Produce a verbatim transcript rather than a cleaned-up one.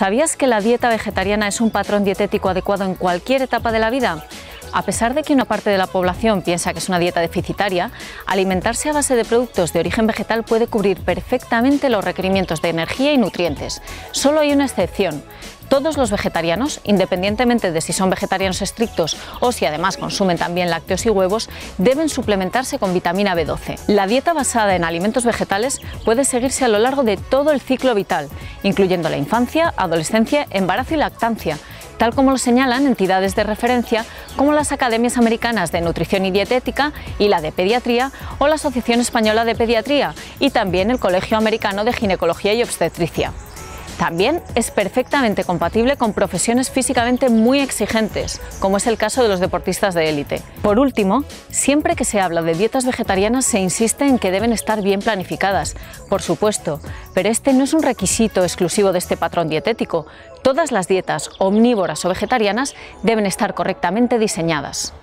¿Sabías que la dieta vegetariana es un patrón dietético adecuado en cualquier etapa de la vida? A pesar de que una parte de la población piensa que es una dieta deficitaria, alimentarse a base de productos de origen vegetal puede cubrir perfectamente los requerimientos de energía y nutrientes. Solo hay una excepción. Todos los vegetarianos, independientemente de si son vegetarianos estrictos o si además consumen también lácteos y huevos, deben suplementarse con vitamina B doce. La dieta basada en alimentos vegetales puede seguirse a lo largo de todo el ciclo vital, incluyendo la infancia, adolescencia, embarazo y lactancia, tal como lo señalan entidades de referencia como las Academias Americanas de Nutrición y Dietética y la de Pediatría o la Asociación Española de Pediatría y también el Colegio Americano de Ginecología y Obstetricia. También es perfectamente compatible con profesiones físicamente muy exigentes, como es el caso de los deportistas de élite. Por último, siempre que se habla de dietas vegetarianas se insiste en que deben estar bien planificadas, por supuesto, pero este no es un requisito exclusivo de este patrón dietético. Todas las dietas omnívoras o vegetarianas deben estar correctamente diseñadas.